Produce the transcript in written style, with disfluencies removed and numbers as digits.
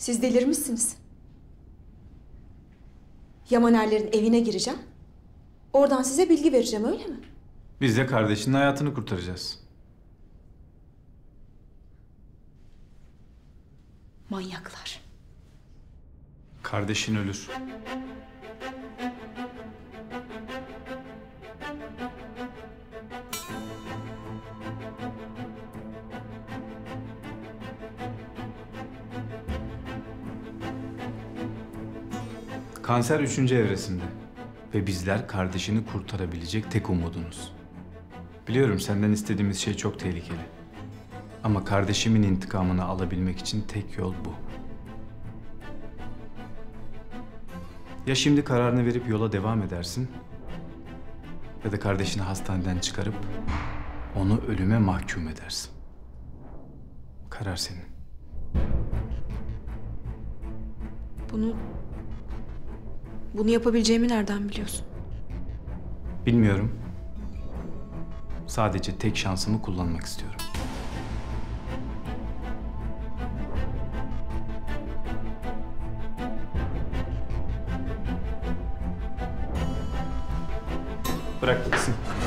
Siz delirmişsiniz. Yamanerlerin evine gireceğim. Oradan size bilgi vereceğim, öyle mi? Biz de kardeşinin hayatını kurtaracağız. Manyaklar. Kardeşin ölür. Kanser 3. evresinde ve bizler kardeşini kurtarabilecek tek umudunuz. Biliyorum senden istediğimiz şey çok tehlikeli. Ama kardeşimin intikamını alabilmek için tek yol bu. Ya şimdi kararını verip yola devam edersin ya da kardeşini hastaneden çıkarıp onu ölüme mahkum edersin. Karar senin. Bunu yapabileceğimi nereden biliyorsun? Bilmiyorum. Sadece tek şansımı kullanmak istiyorum. Bırak gitsin.